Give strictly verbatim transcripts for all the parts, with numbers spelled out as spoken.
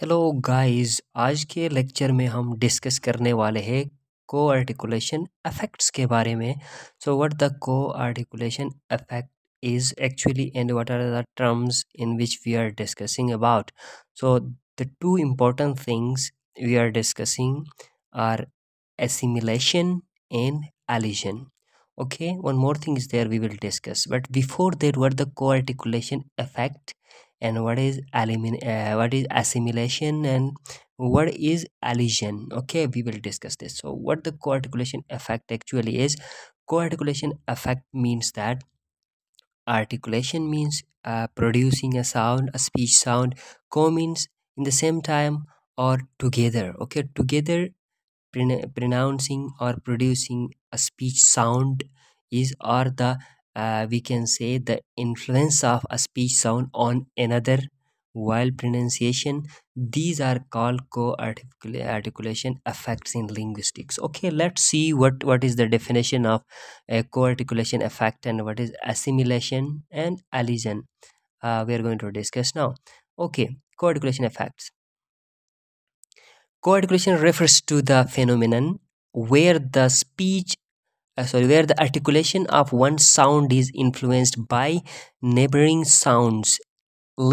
Hello guys, आज के lecture में हम डिस्कस करने वाले हैं को आर्टिकुलेशन अफेक्ट्स के बारे में। So what the coarticulation affect is actually and what are the terms in which we are discussing about. So the two important things we are discussing are assimilation and elision. Okay, one more thing is there we will discuss, but before that, what the co-articulation effect and what is elimin uh, what is assimilation and what is elision. Okay, we will discuss this. So what the co-articulation effect actually is, co-articulation effect means that articulation means uh, producing a sound, a speech sound. Co means in the same time or together. Okay, together pronouncing or producing a speech sound is, or the uh, we can say the influence of a speech sound on another while pronunciation. These are called co-articulation effects in linguistics. Okay, let's see what what is the definition of a co-articulation effect and what is assimilation and elision. Uh, we are going to discuss now. Okay, co-articulation effects. Co-articulation refers to the phenomenon where the speech, uh, sorry, where the articulation of one sound is influenced by neighboring sounds,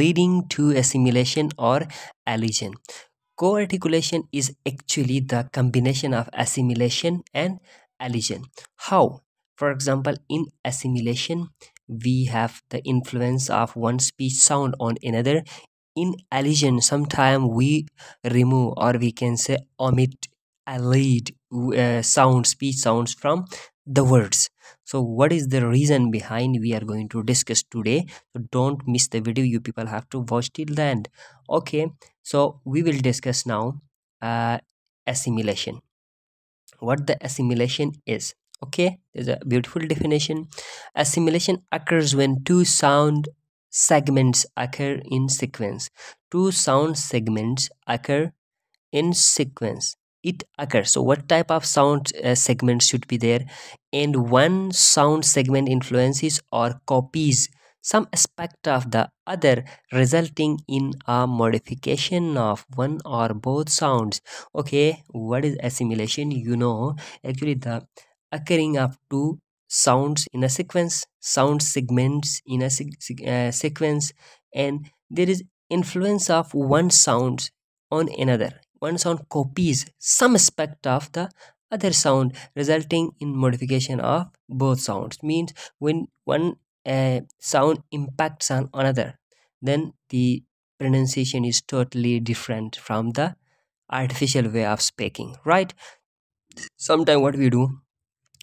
leading to assimilation or elision. Co-articulation is actually the combination of assimilation and elision. How? For example, in assimilation, we have the influence of one speech sound on another. In elision, sometimes we remove or we can say omit, elide uh, sound, speech sounds from the words. So what is the reason behind, we are going to discuss today. So don't miss the video, you people have to watch till the end. Okay, so we will discuss now uh, assimilation, what the assimilation is. Okay, there's a beautiful definition. Assimilation occurs when two sound segments occur in sequence. Two sound segments occur in sequence. It occurs. So what type of sound uh, segments should be there? And one sound segment influences or copies some aspect of the other, resulting in a modification of one or both sounds. Okay, what is assimilation? You know, actually the occurring of two sounds in a sequence, sound segments in a se uh, sequence, and there is influence of one sound on another. One sound copies some aspect of the other sound, resulting in modification of both sounds. Means when one uh, sound impacts on another, then the pronunciation is totally different from the artificial way of speaking, right? Sometimes what we do,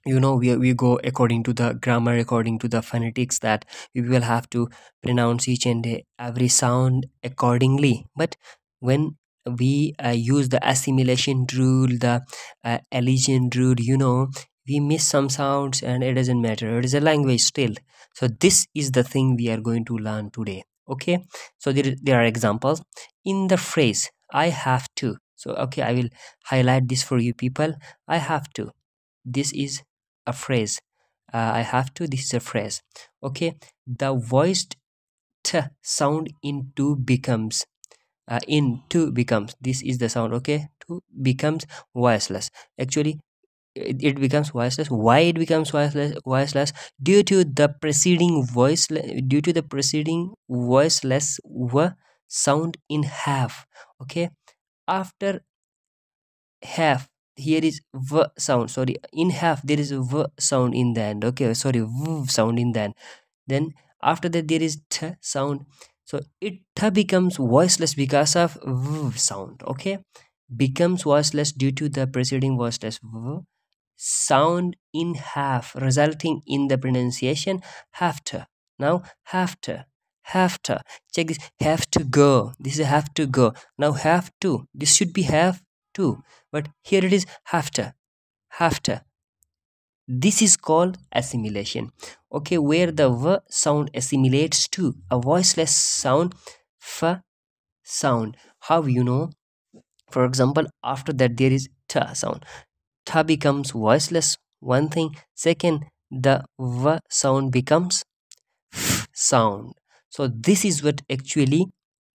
you know, we, we go according to the grammar, according to the phonetics, that we will have to pronounce each and every sound accordingly. But when we uh, use the assimilation rule, the uh, elision rule, you know, we miss some sounds and it doesn't matter. It is a language still. So this is the thing we are going to learn today. Okay, so there, there are examples in the phrase I have to. So okay, I will highlight this for you people. I have to. This is a phrase. uh, I have to, this is a phrase. Okay, the voiced t sound in to becomes uh, in to becomes, this is the sound. Okay, to becomes voiceless. Actually it, it becomes voiceless. Why it becomes voiceless? Voiceless due to the preceding voiceless due to the preceding voiceless w sound in have. Okay, after have here is v sound, sorry, in half there is a v sound in the end. Okay, sorry, v sound in the end. Then after that there is th sound, so it th becomes voiceless because of v sound. Okay, becomes voiceless due to the preceding voiceless v sound in half, resulting in the pronunciation have to. Now have to, have to, check this, have to go, this is have to go. Now have to, this should be have to, but here it is have to, have to. This is called assimilation. Okay, where the v sound assimilates to a voiceless sound f sound. How, you know, for example, after that there is t sound, t becomes voiceless, one thing. Second, the v sound becomes f sound. So this is what actually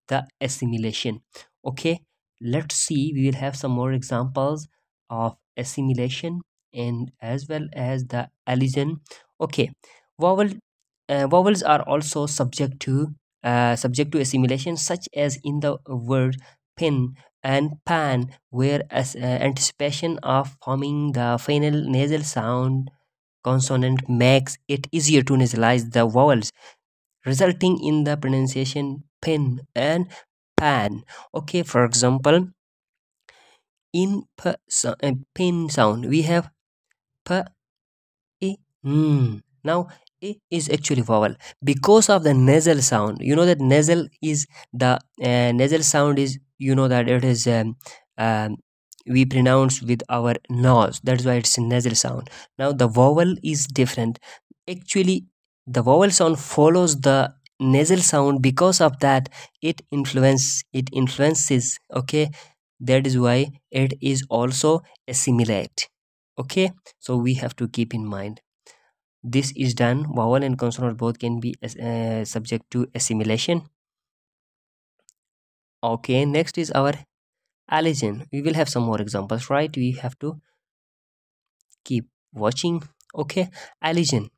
the assimilation. Okay, let's see, we will have some more examples of assimilation and as well as the elision. Okay, vowel uh, vowels are also subject to uh, subject to assimilation, such as in the word pin and pan, where as, uh, anticipation of forming the final nasal sound consonant makes it easier to nasalize the vowels, resulting in the pronunciation pin and pan. Okay, for example, in p so, uh, pin sound we have p e mm. Now e is actually vowel because of the nasal sound. You know that nasal is the uh, nasal sound is, you know that it is um, um, we pronounce with our nose, that's why it's a nasal sound. Now the vowel is different. Actually the vowel sound follows the nasal sound, because of that it influence it influences. Okay, that is why it is also assimilate. Okay, so we have to keep in mind this is done. Vowel and consonant both can be uh, subject to assimilation. Okay, next is our elision. We will have some more examples, right? We have to keep watching. Okay, elision.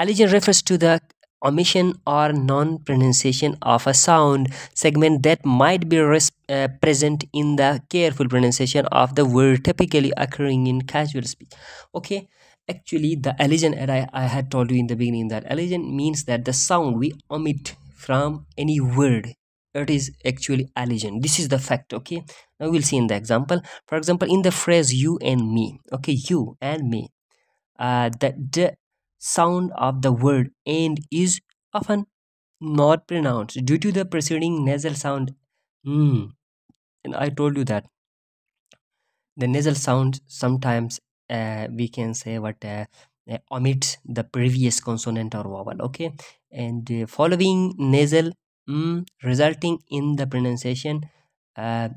Elision refers to the omission or non-pronunciation of a sound segment that might be uh, present in the careful pronunciation of the word, typically occurring in casual speech. Okay, actually the elision, and I, I had told you in the beginning that elision means that the sound we omit from any word. It is actually elision. This is the fact. Okay, now we'll see in the example. For example, in the phrase you and me. Okay, you and me. Uh, the, the sound of the word and is often not pronounced due to the preceding nasal sound. Mm. And I told you that the nasal sound sometimes uh, we can say what uh, uh, omits the previous consonant or vowel. Okay, and uh, following nasal Mm, resulting in the pronunciation uh,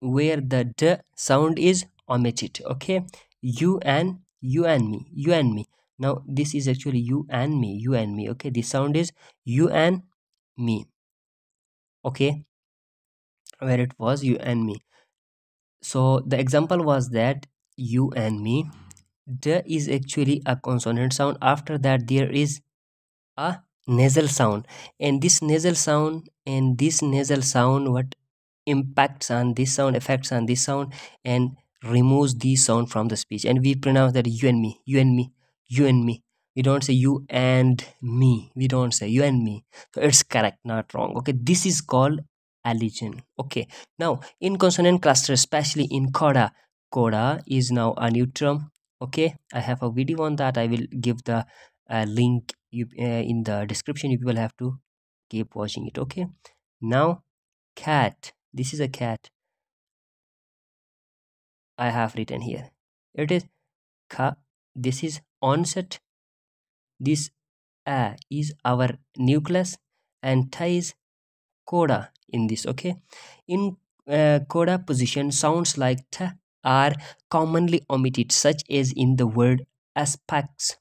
where the d sound is omitted. Okay, you and you and me, you and me. Now this is actually you and me, you and me. Okay, this sound is you and me. Okay, where it was you and me. So the example was that you and me. D is actually a consonant sound. After that there is a nasal sound, and this nasal sound and this nasal sound what impacts on this sound, affects on this sound, and removes this sound from the speech, and we pronounce that you and me, you and me, you and me. We don't say you and me, we don't say you and me. So it's correct, not wrong. Okay, this is called elision. Okay, now in consonant cluster, especially in coda, coda is now a new term. Okay, I have a video on that. I will give the uh, link You, uh, in the description. You people have to keep watching it. Okay, now cat. This is a cat. I have written here. It is ka. This is onset. This uh, is our nucleus, and tha is coda in this. Okay, in uh, coda position, sounds like tha are commonly omitted, such as in the word aspects.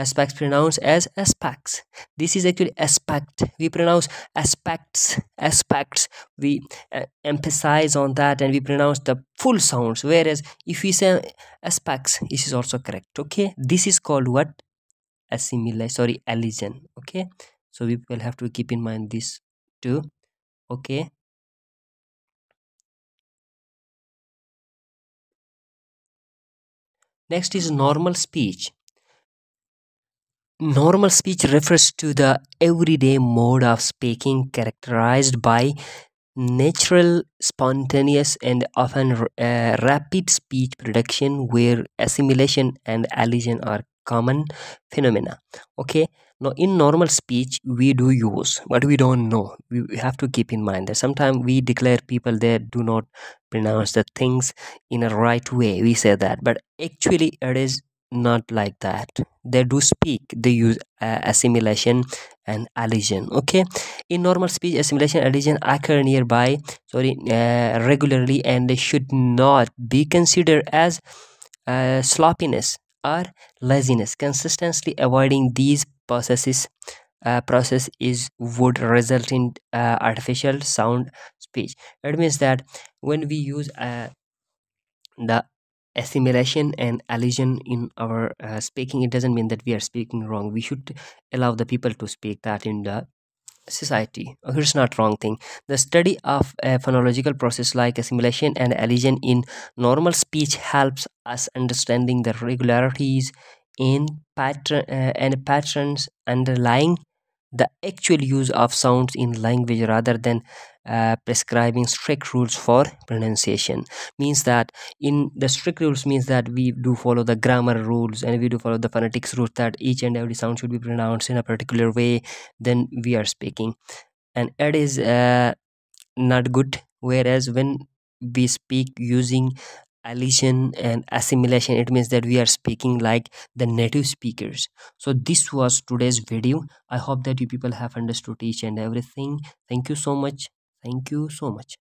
Aspects pronounced as aspects. This is actually aspect. We pronounce aspects, aspects. We uh, emphasize on that, and we pronounce the full sounds. Whereas if we say aspects, this is also correct. Okay, this is called what? Assimilation. Sorry, elision. Okay, so we will have to keep in mind this too. Okay. Next is normal speech. Normal speech refers to the everyday mode of speaking characterized by natural, spontaneous, and often uh, rapid speech production, where assimilation and elision are common phenomena. Okay, now in normal speech we do use, but we don't know. We have to keep in mind that sometimes we declare people that do not pronounce the things in a right way. We say that, but actually it is not like that. They do speak, they use uh, assimilation and elision. Okay, in normal speech, assimilation and elision occur nearby, sorry, uh, regularly, and they should not be considered as uh, sloppiness or laziness. Consistently avoiding these processes uh, process is would result in uh, artificial sound speech. It means that when we use uh, the assimilation and elision in our uh, speaking, it doesn't mean that we are speaking wrong. We should allow the people to speak that in the society. It's not wrong thing. The study of a phonological process like assimilation and elision in normal speech helps us understanding the regularities in pattern uh, and patterns underlying the actual use of sounds in language, rather than uh, prescribing strict rules for pronunciation. Means that in the strict rules means that we do follow the grammar rules and we do follow the phonetics rules, that each and every sound should be pronounced in a particular way, then we are speaking, and it is uh, not good. Whereas when we speak using elision and assimilation, it means that we are speaking like the native speakers. So this was today's video. I hope that you people have understood each and everything. Thank you so much. Thank you so much.